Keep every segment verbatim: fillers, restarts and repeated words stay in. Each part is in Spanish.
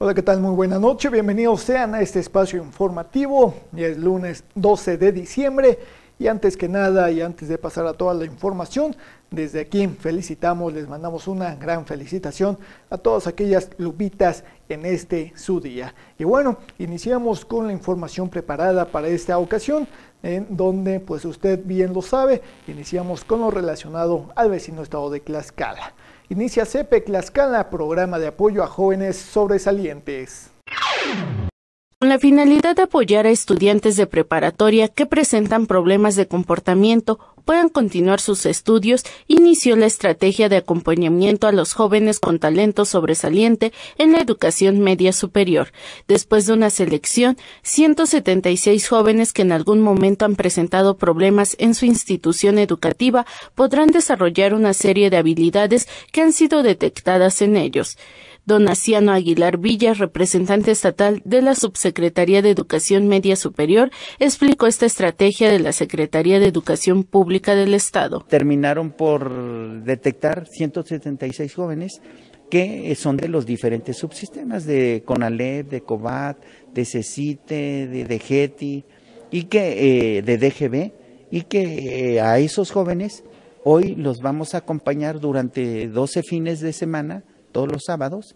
Hola, ¿qué tal? Muy buena noche, bienvenidos sean a este espacio informativo. Es lunes doce de diciembre y antes que nada y antes de pasar a toda la información, desde aquí felicitamos, les mandamos una gran felicitación a todas aquellas lupitas en este su día. Y bueno, iniciamos con la información preparada para esta ocasión, en donde, pues usted bien lo sabe, iniciamos con lo relacionado al vecino estado de Tlaxcala. Inicia SEPE Tlaxcala, programa de apoyo a jóvenes sobresalientes. Con la finalidad de apoyar a estudiantes de preparatoria que presentan problemas de comportamiento puedan continuar sus estudios, inició la estrategia de acompañamiento a los jóvenes con talento sobresaliente en la educación media superior. Después de una selección, ciento setenta y seis jóvenes que en algún momento han presentado problemas en su institución educativa podrán desarrollar una serie de habilidades que han sido detectadas en ellos. Don Naciano Aguilar Villa, representante estatal de la Subsecretaría de Educación Media Superior, explicó esta estrategia de la Secretaría de Educación Pública del Estado. Terminaron por detectar ciento setenta y seis jóvenes que son de los diferentes subsistemas de CONALEP, de COBAT, de CECITE, de DEGETI y que eh, de D G B, y que eh, a esos jóvenes hoy los vamos a acompañar durante doce fines de semana, todos los sábados,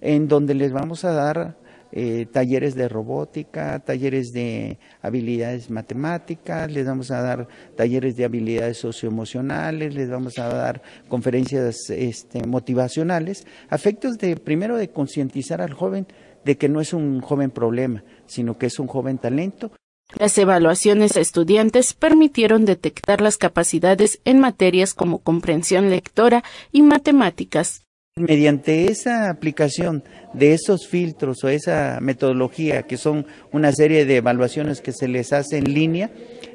en donde les vamos a dar eh, talleres de robótica, talleres de habilidades matemáticas, les vamos a dar talleres de habilidades socioemocionales, les vamos a dar conferencias este, motivacionales, a efectos de, primero, de concientizar al joven de que no es un joven problema, sino que es un joven talento. Las evaluaciones a estudiantes permitieron detectar las capacidades en materias como comprensión lectora y matemáticas. Mediante esa aplicación de esos filtros o esa metodología, que son una serie de evaluaciones que se les hace en línea,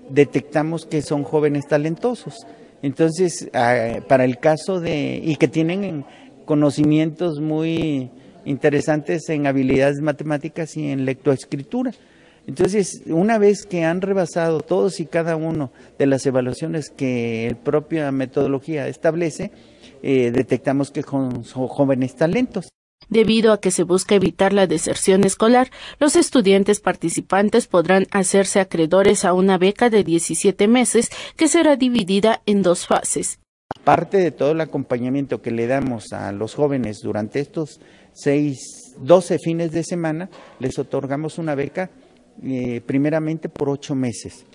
detectamos que son jóvenes talentosos. Entonces, para el caso de, y que tienen conocimientos muy interesantes en habilidades matemáticas y en lectoescritura. Entonces, una vez que han rebasado todos y cada uno de las evaluaciones que la propia metodología establece, Eh, detectamos que son jóvenes talentos. Debido a que se busca evitar la deserción escolar, los estudiantes participantes podrán hacerse acreedores a una beca de diecisiete meses que será dividida en dos fases. Aparte de todo el acompañamiento que le damos a los jóvenes durante estos seis, doce fines de semana, les otorgamos una beca eh, primeramente por ocho meses.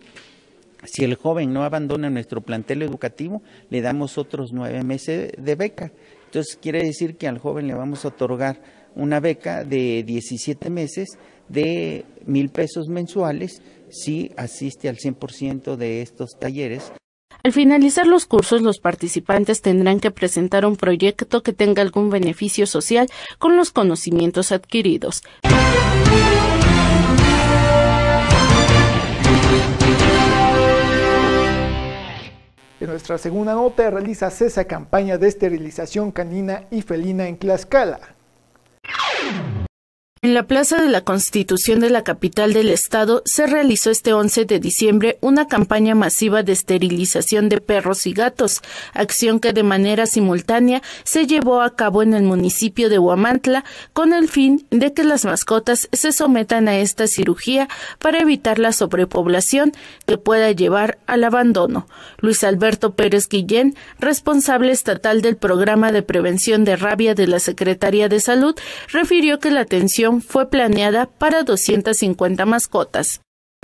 Si el joven no abandona nuestro plantel educativo, le damos otros nueve meses de beca. Entonces, quiere decir que al joven le vamos a otorgar una beca de diecisiete meses de mil pesos mensuales si asiste al cien por ciento de estos talleres. Al finalizar los cursos, los participantes tendrán que presentar un proyecto que tenga algún beneficio social con los conocimientos adquiridos. En nuestra segunda nota, realiza SESA campaña de esterilización canina y felina en Tlaxcala. En la Plaza de la Constitución de la capital del estado se realizó este once de diciembre una campaña masiva de esterilización de perros y gatos, acción que de manera simultánea se llevó a cabo en el municipio de Huamantla con el fin de que las mascotas se sometan a esta cirugía para evitar la sobrepoblación que pueda llevar al abandono. Luis Alberto Pérez Guillén, responsable estatal del Programa de Prevención de Rabia de la Secretaría de Salud, refirió que la atención fue planeada para doscientas cincuenta mascotas.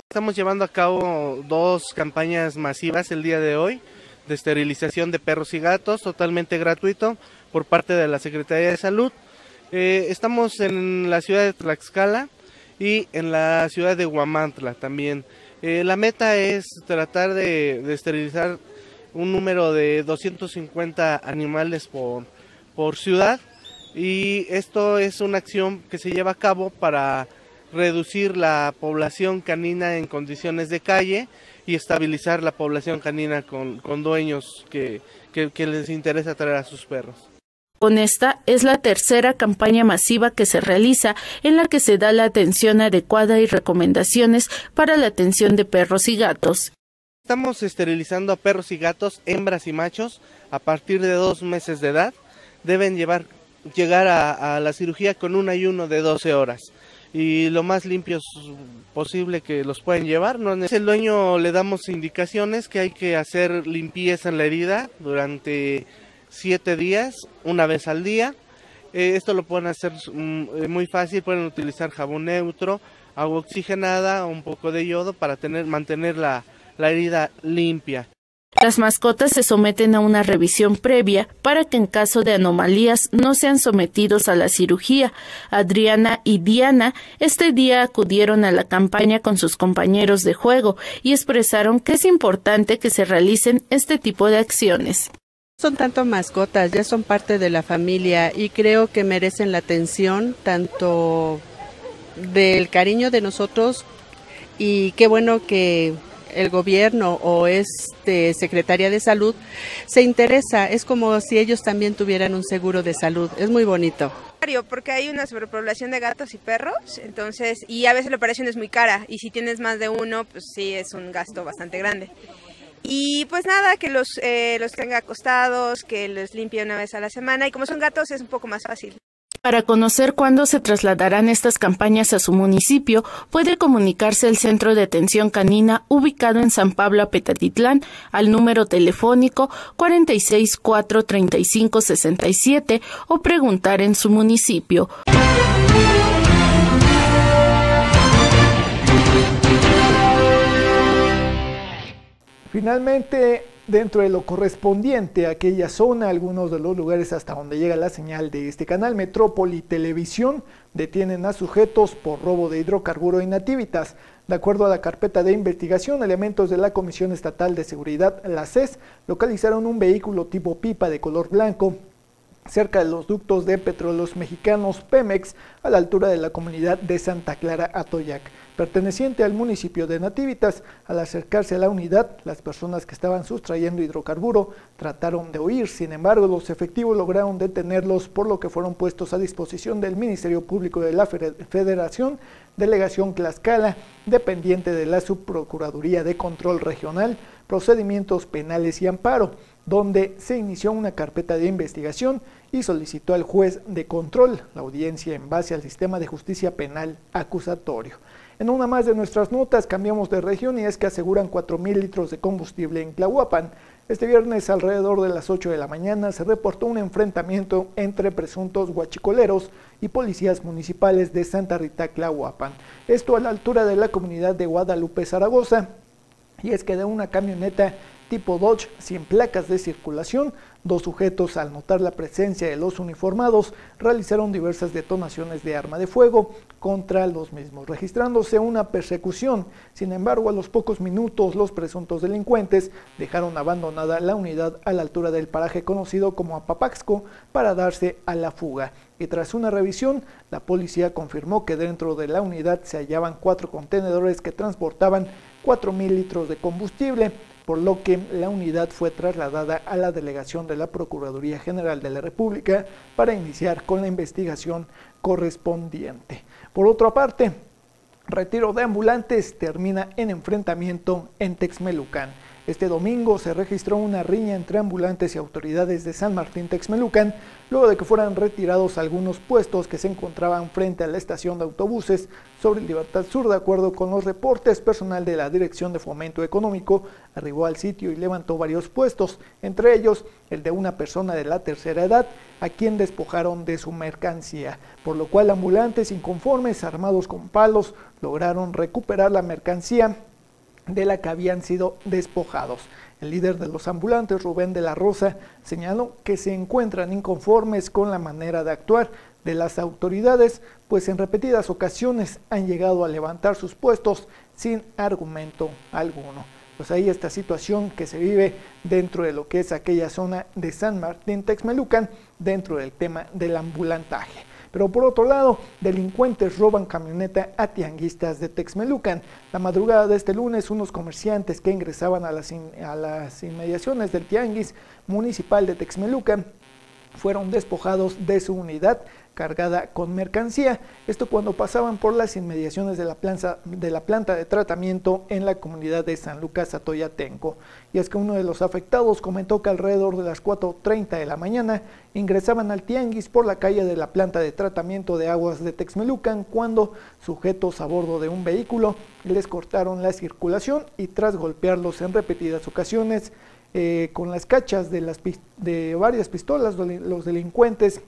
Estamos llevando a cabo dos campañas masivas el día de hoy de esterilización de perros y gatos, totalmente gratuito por parte de la Secretaría de Salud. Eh, estamos en la ciudad de Tlaxcala y en la ciudad de Huamantla también. Eh, la meta es tratar de, de esterilizar un número de doscientos cincuenta animales por, por ciudad. Y esto es una acción que se lleva a cabo para reducir la población canina en condiciones de calle y estabilizar la población canina con, con dueños que, que, que les interesa traer a sus perros. Con esta es la tercera campaña masiva que se realiza, en la que se da la atención adecuada y recomendaciones para la atención de perros y gatos. Estamos esterilizando a perros y gatos, hembras y machos, a partir de dos meses de edad. Deben llevar llegar a, a la cirugía con un ayuno de doce horas y lo más limpios posible que los pueden llevar. El dueño le damos indicaciones que hay que hacer limpieza en la herida durante siete días, una vez al día. Eh, esto lo pueden hacer muy fácil, pueden utilizar jabón neutro, agua oxigenada, un poco de yodo para tener, mantener la, la herida limpia. Las mascotas se someten a una revisión previa para que en caso de anomalías no sean sometidos a la cirugía. Adriana y Diana este día acudieron a la campaña con sus compañeros de juego y expresaron que es importante que se realicen este tipo de acciones. Son tanto mascotas, ya son parte de la familia y creo que merecen la atención tanto del cariño de nosotros, y qué bueno que el gobierno o este Secretaría de Salud se interesa. Es como si ellos también tuvieran un seguro de salud, es muy bonito. Porque hay una sobrepoblación de gatos y perros, entonces, y a veces la operación es muy cara, y si tienes más de uno, pues sí es un gasto bastante grande. Y pues nada, que los, eh, los tenga acostados, que los limpie una vez a la semana, y como son gatos es un poco más fácil. Para conocer cuándo se trasladarán estas campañas a su municipio, puede comunicarse al Centro de Atención Canina ubicado en San Pablo Apetatitlán al número telefónico cuarenta y seis, cuatrocientos treinta y cinco, sesenta y siete o preguntar en su municipio. Finalmente, dentro de lo correspondiente a aquella zona, algunos de los lugares hasta donde llega la señal de este canal, Metrópoli Televisión, detienen a sujetos por robo de hidrocarburo en Nativitas. De acuerdo a la carpeta de investigación, elementos de la Comisión Estatal de Seguridad, la C E S, localizaron un vehículo tipo pipa de color blanco cerca de los ductos de Petróleos Mexicanos Pemex, a la altura de la comunidad de Santa Clara Atoyac, perteneciente al municipio de Nativitas. Al acercarse a la unidad, las personas que estaban sustrayendo hidrocarburo trataron de huir. Sin embargo, los efectivos lograron detenerlos, por lo que fueron puestos a disposición del Ministerio Público de la Federación, Delegación Tlaxcala, dependiente de la Subprocuraduría de Control Regional, Procedimientos Penales y Amparo, donde se inició una carpeta de investigación y solicitó al juez de control la audiencia en base al sistema de justicia penal acusatorio. En una más de nuestras notas cambiamos de región, y es que aseguran cuatro mil litros de combustible en Tlahuapan. Este viernes alrededor de las ocho de la mañana se reportó un enfrentamiento entre presuntos huachicoleros y policías municipales de Santa Rita, Tlahuapan. Esto a la altura de la comunidad de Guadalupe, Zaragoza, y es que de una camioneta tipo Dodge sin placas de circulación, dos sujetos, al notar la presencia de los uniformados, realizaron diversas detonaciones de arma de fuego contra los mismos, registrándose una persecución. Sin embargo, a los pocos minutos los presuntos delincuentes dejaron abandonada la unidad a la altura del paraje conocido como Apapaxco para darse a la fuga. Y tras una revisión, la policía confirmó que dentro de la unidad se hallaban cuatro contenedores que transportaban cuatro mil litros de combustible, por lo que la unidad fue trasladada a la delegación de la Procuraduría General de la República para iniciar con la investigación correspondiente. Por otra parte, retiro de ambulantes termina en enfrentamiento en Texmelucan. Este domingo se registró una riña entre ambulantes y autoridades de San Martín Texmelucan, luego de que fueran retirados algunos puestos que se encontraban frente a la estación de autobuses sobre Libertad Sur. De acuerdo con los reportes, personal de la Dirección de Fomento Económico arribó al sitio y levantó varios puestos, entre ellos el de una persona de la tercera edad, a quien despojaron de su mercancía, por lo cual ambulantes inconformes armados con palos lograron recuperar la mercancía de la que habían sido despojados. El líder de los ambulantes, Rubén de la Rosa, señaló que se encuentran inconformes con la manera de actuar de las autoridades, pues en repetidas ocasiones han llegado a levantar sus puestos sin argumento alguno. Pues ahí esta situación que se vive dentro de lo que es aquella zona de San Martín Texmelucan, dentro del tema del ambulantaje. Pero por otro lado, delincuentes roban camioneta a tianguistas de Texmelucan. La madrugada de este lunes, unos comerciantes que ingresaban a las, in, a las inmediaciones del tianguis municipal de Texmelucan fueron despojados de su unidad cargada con mercancía, esto cuando pasaban por las inmediaciones de la, planta, de la planta de tratamiento en la comunidad de San Lucas Atoyatenco. Y es que uno de los afectados comentó que alrededor de las cuatro treinta de la mañana ingresaban al tianguis por la calle de la planta de tratamiento de aguas de Texmelucan cuando sujetos a bordo de un vehículo les cortaron la circulación y tras golpearlos en repetidas ocasiones eh, con las cachas de, las, de varias pistolas, los delincuentes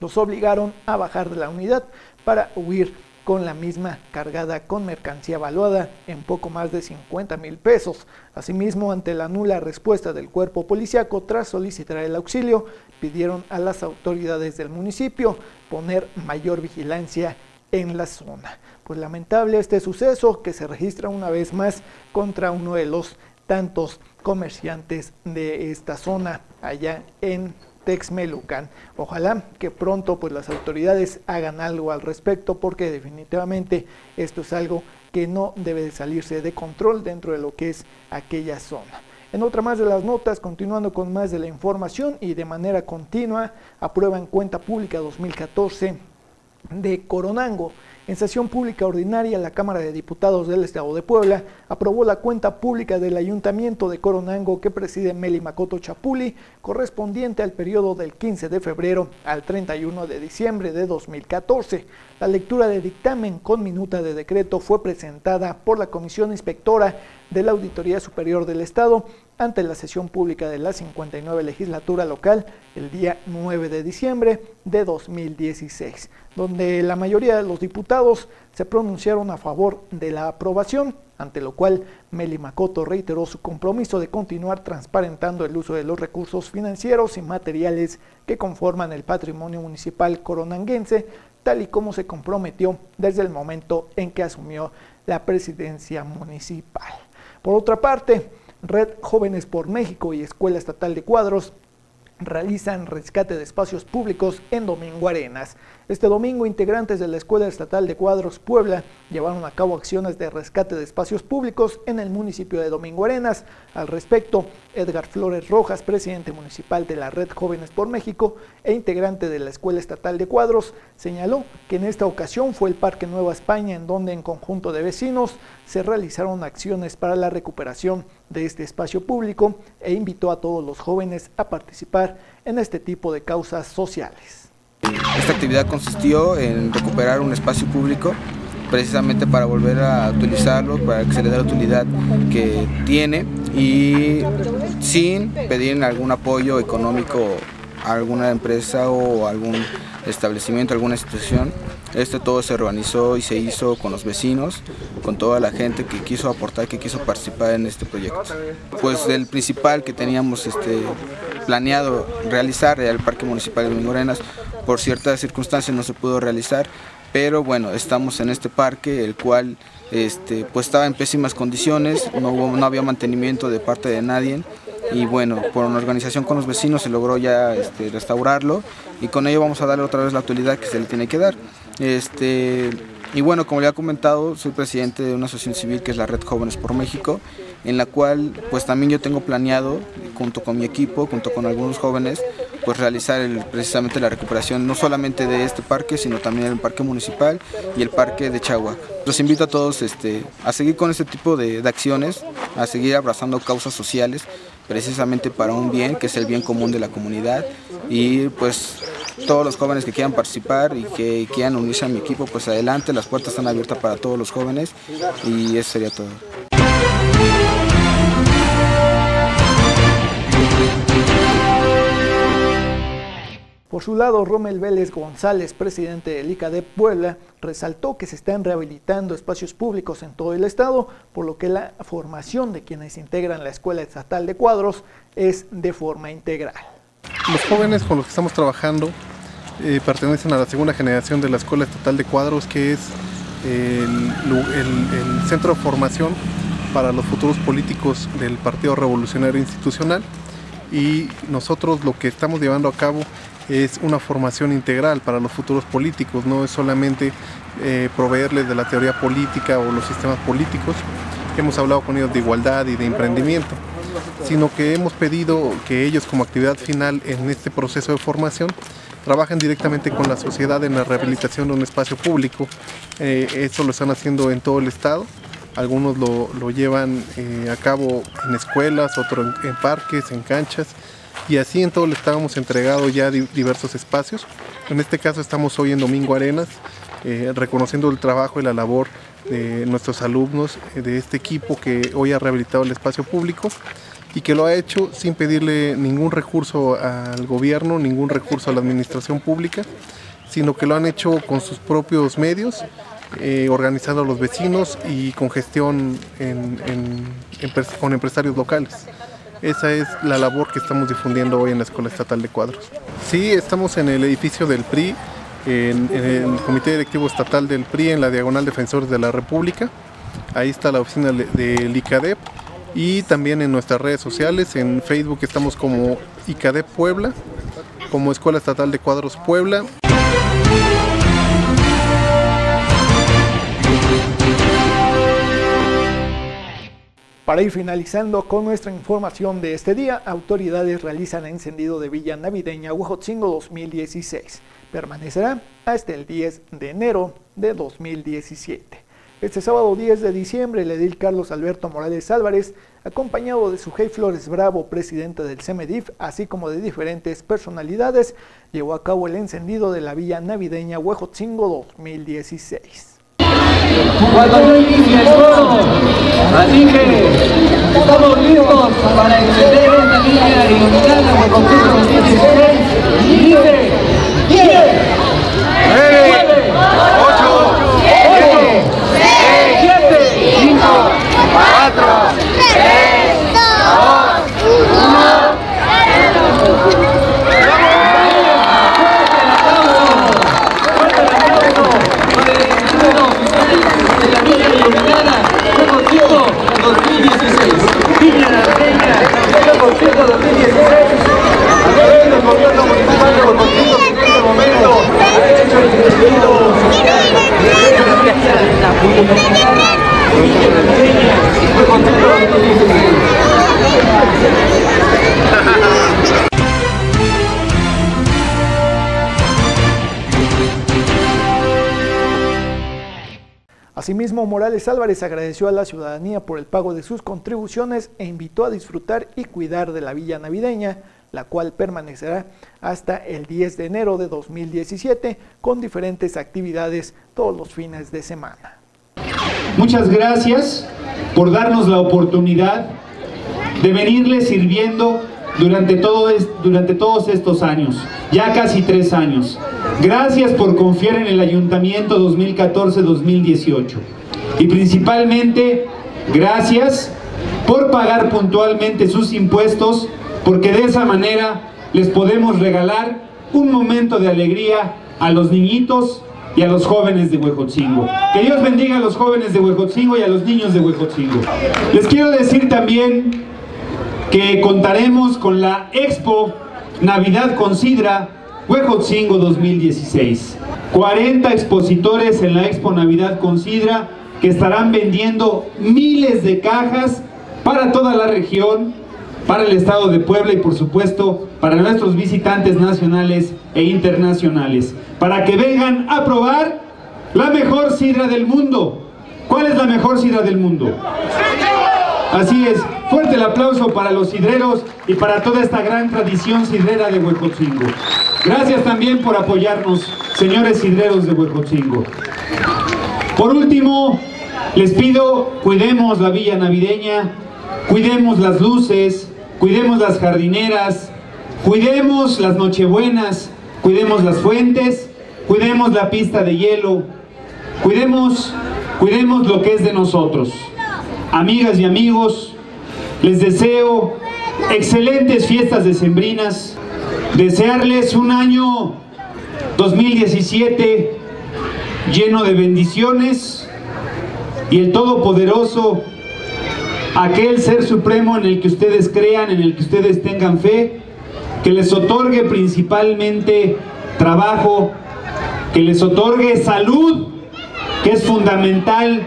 los obligaron a bajar de la unidad para huir con la misma cargada con mercancía valuada en poco más de cincuenta mil pesos. Asimismo, ante la nula respuesta del cuerpo policiaco tras solicitar el auxilio, pidieron a las autoridades del municipio poner mayor vigilancia en la zona. Pues lamentable este suceso que se registra una vez más contra uno de los tantos comerciantes de esta zona allá en Texmelucan. Ojalá que pronto pues las autoridades hagan algo al respecto, porque definitivamente esto es algo que no debe de salirse de control dentro de lo que es aquella zona. En otra más de las notas, continuando con más de la información y de manera continua, aprueban cuenta pública dos mil catorce de Coronango. En sesión pública ordinaria, la Cámara de Diputados del Estado de Puebla aprobó la cuenta pública del Ayuntamiento de Coronango que preside Melimacoto Chapuli, correspondiente al periodo del quince de febrero al treinta y uno de diciembre de dos mil catorce. La lectura de dictamen con minuta de decreto fue presentada por la Comisión Inspectora de la Auditoría Superior del Estado ante la sesión pública de la cincuenta y nueve legislatura local el día nueve de diciembre de dos mil dieciséis, donde la mayoría de los diputados se pronunciaron a favor de la aprobación, ante lo cual Melimacoto reiteró su compromiso de continuar transparentando el uso de los recursos financieros y materiales que conforman el patrimonio municipal coronanguense, tal y como se comprometió desde el momento en que asumió la presidencia municipal. Por otra parte, Red Jóvenes por México y Escuela Estatal de Cuadros realizan rescate de espacios públicos en Domingo Arenas. Este domingo, integrantes de la Escuela Estatal de Cuadros Puebla llevaron a cabo acciones de rescate de espacios públicos en el municipio de Domingo Arenas. Al respecto, Edgar Flores Rojas, presidente municipal de la Red Jóvenes por México e integrante de la Escuela Estatal de Cuadros, señaló que en esta ocasión fue el Parque Nueva España en donde, en conjunto de vecinos, se realizaron acciones para la recuperación de este espacio público e invitó a todos los jóvenes a participar en este tipo de causas sociales. Esta actividad consistió en recuperar un espacio público precisamente para volver a utilizarlo, para que se le dé la utilidad que tiene y sin pedir algún apoyo económico a alguna empresa o algún establecimiento, alguna institución. Esto todo se organizó y se hizo con los vecinos, con toda la gente que quiso aportar, que quiso participar en este proyecto. Pues el principal que teníamos este, planeado realizar era el Parque Municipal de Domingo Arenas. Por ciertas circunstancias no se pudo realizar, pero bueno, estamos en este parque, el cual este, pues estaba en pésimas condiciones, no, hubo, no había mantenimiento de parte de nadie. Y bueno, por una organización con los vecinos se logró ya este, restaurarlo, y con ello vamos a darle otra vez la utilidad que se le tiene que dar. Este, y bueno, como le he comentado, soy presidente de una asociación civil que es la Red Jóvenes por México, en la cual pues también yo tengo planeado, junto con mi equipo, junto con algunos jóvenes, pues realizar el, precisamente la recuperación no solamente de este parque, sino también el parque municipal y el parque de Chahuac. Los invito a todos este, a seguir con este tipo de, de acciones, a seguir abrazando causas sociales, precisamente para un bien, que es el bien común de la comunidad, y pues todos los jóvenes que quieran participar y que quieran unirse a mi equipo, pues adelante, las puertas están abiertas para todos los jóvenes, y eso sería todo. Por su lado, Rommel Vélez González, presidente del ICADEP Puebla, resaltó que se están rehabilitando espacios públicos en todo el estado, por lo que la formación de quienes integran la Escuela Estatal de Cuadros es de forma integral. Los jóvenes con los que estamos trabajando eh, pertenecen a la segunda generación de la Escuela Estatal de Cuadros, que es el, el, el centro de formación para los futuros políticos del Partido Revolucionario Institucional, y nosotros lo que estamos llevando a cabo es una formación integral para los futuros políticos, no es solamente eh, proveerles de la teoría política o los sistemas políticos. Hemos hablado con ellos de igualdad y de emprendimiento. sino que hemos pedido que ellos, como actividad final en este proceso de formación, trabajan directamente con la sociedad en la rehabilitación de un espacio público. Eh, eso lo están haciendo en todo el estado. Algunos lo, lo llevan eh, a cabo en escuelas, otros en, en parques, en canchas, y así en todo le estábamos entregado ya di, diversos espacios. En este caso estamos hoy en Domingo Arenas, eh, reconociendo el trabajo y la labor de nuestros alumnos, de este equipo que hoy ha rehabilitado el espacio público y que lo ha hecho sin pedirle ningún recurso al gobierno, ningún recurso a la administración pública, sino que lo han hecho con sus propios medios, Eh, organizando a los vecinos y con gestión en, en, en, con empresarios locales. Esa es la labor que estamos difundiendo hoy en la Escuela Estatal de Cuadros. Sí, estamos en el edificio del P R I, en, en el Comité Directivo Estatal del P R I, en la Diagonal Defensores de la República. Ahí está la oficina del I C A D E P y también en nuestras redes sociales. En Facebook estamos como I C A D E P Puebla, como Escuela Estatal de Cuadros Puebla. Para ir finalizando con nuestra información de este día, autoridades realizan encendido de Villa Navideña Huejotzingo dos mil dieciséis. Permanecerá hasta el diez de enero de dos mil diecisiete. Este sábado diez de diciembre, el edil Carlos Alberto Morales Álvarez, acompañado de Sujei Flores Bravo, presidenta del CEMEDIF, así como de diferentes personalidades, llevó a cabo el encendido de la Villa Navideña Huejotzingo dos mil dieciséis. Cuando yo inicie el fuego, así que estamos listos para encender esta línea y iluminarla por completo dos mil dieciséis. Y dice: diez, nueve, ocho, siete, seis, cinco, cuatro, tres, dos, uno, cero. Asimismo, Morales Álvarez agradeció a la ciudadanía por el pago de sus contribuciones e invitó a disfrutar y cuidar de la Villa Navideña, la cual permanecerá hasta el diez de enero de dos mil diecisiete con diferentes actividades todos los fines de semana. Muchas gracias por darnos la oportunidad de venirles sirviendo durante, todo es, durante todos estos años, ya casi tres años. Gracias por confiar en el Ayuntamiento dos mil catorce dos mil dieciocho y principalmente gracias por pagar puntualmente sus impuestos, porque de esa manera les podemos regalar un momento de alegría a los niñitos y a los jóvenes de Huejotzingo. Que Dios bendiga a los jóvenes de Huejotzingo y a los niños de Huejotzingo. Les quiero decir también que contaremos con la Expo Navidad con Sidra Huejotzingo dos mil dieciséis. cuarenta expositores en la Expo Navidad con Sidra que estarán vendiendo miles de cajas para toda la región, para el estado de Puebla y por supuesto para nuestros visitantes nacionales e internacionales, para que vengan a probar la mejor sidra del mundo. ¿Cuál es la mejor sidra del mundo? Así es, fuerte el aplauso para los sidreros y para toda esta gran tradición sidrera de Huejotzingo. Gracias también por apoyarnos, señores sidreros de Huejotzingo. Por último, les pido, cuidemos la Villa Navideña, cuidemos las luces, cuidemos las jardineras, cuidemos las nochebuenas, cuidemos las fuentes, cuidemos la pista de hielo, cuidemos, cuidemos lo que es de nosotros. Amigas y amigos, les deseo excelentes fiestas decembrinas, desearles un año dos mil diecisiete lleno de bendiciones y el Todopoderoso, aquel ser supremo en el que ustedes crean, en el que ustedes tengan fe, que les otorgue principalmente trabajo, que les otorgue salud, que es fundamental,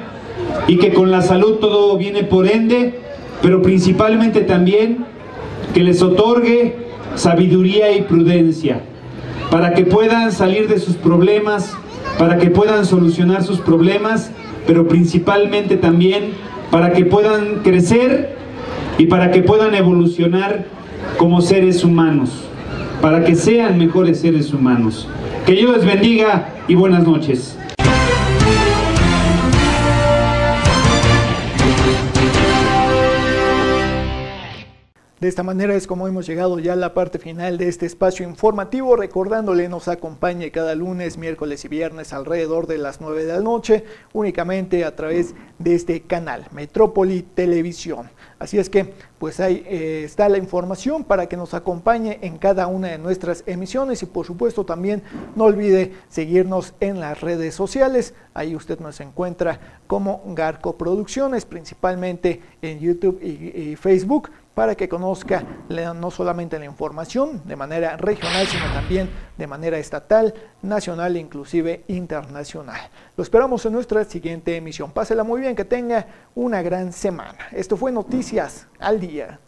y que con la salud todo viene por ende, pero principalmente también que les otorgue sabiduría y prudencia, para que puedan salir de sus problemas, para que puedan solucionar sus problemas, pero principalmente también para que puedan crecer y para que puedan evolucionar como seres humanos, para que sean mejores seres humanos. Que Dios les bendiga y buenas noches. De esta manera es como hemos llegado ya a la parte final de este espacio informativo, recordándole nos acompañe cada lunes, miércoles y viernes alrededor de las nueve de la noche, únicamente a través de este canal, Metrópoli Televisión. Así es que, pues ahí eh, está la información para que nos acompañe en cada una de nuestras emisiones y por supuesto también no olvide seguirnos en las redes sociales, ahí usted nos encuentra como Garco Producciones, principalmente en YouTube y, y Facebook, para que conozca la, no solamente la información de manera regional, sino también de manera estatal, nacional e inclusive internacional. Lo esperamos en nuestra siguiente emisión. Pásela muy bien, que tenga una gran semana. Esto fue Noticias al Día.